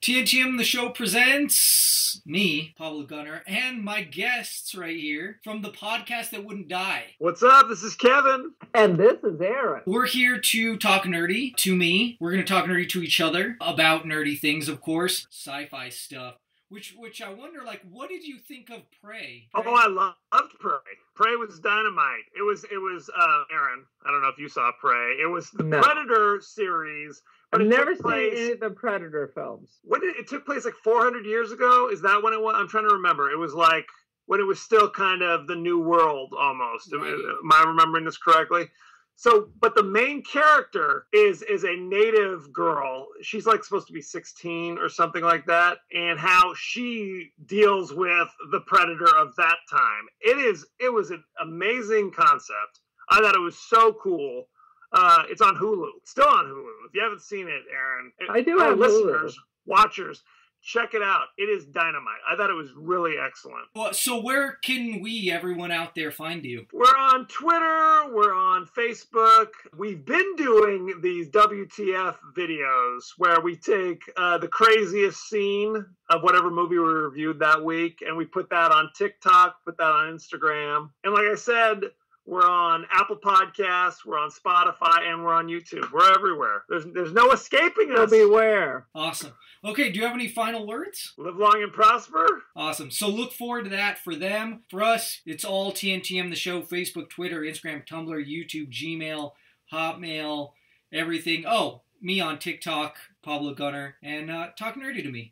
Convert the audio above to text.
TNTM the show presents me, Pablo Gunner, and my guests right here from The Podcast That Wouldn't Die. What's up? This is Kevin. And this is Aaron. We're here to talk nerdy to me. We're going to talk nerdy to each other about nerdy things, of course. Sci-fi stuff. Which I wonder, like, what did you think of Prey? Oh, I loved Prey. Prey was dynamite. It was Aaron, I don't know if you saw Prey. It was the Predator series. But I've never seen any of the Predator films. It took place like 400 years ago? Is that when it was? I'm trying to remember. It was like when it was still kind of the New World almost. Right. Am I remembering this correctly? So, but the main character is a native girl. She's like supposed to be 16 or something like that. And how she deals with the predator of that time. It was an amazing concept. I thought it was so cool. It's on Hulu. It's still on Hulu. If you haven't seen it, Aaron. I do have listeners, watchers. Check it out. It is dynamite. I thought it was really excellent. Well, so where can everyone out there, find you? We're on Twitter. We're on Facebook. We've been doing these WTF videos where we take the craziest scene of whatever movie we reviewed that week, and we put that on TikTok, put that on Instagram. And like I said, we're on Apple Podcasts, we're on Spotify, and we're on YouTube. We're everywhere. There's no escaping us. Beware. Awesome. Okay, do you have any final words? Live long and prosper. Awesome. So look forward to that for them. For us, it's all TNTM, the show, Facebook, Twitter, Instagram, Tumblr, YouTube, Gmail, Hotmail, everything. Oh, me on TikTok, Pablo Gunner, and Talk Nerdy to Me.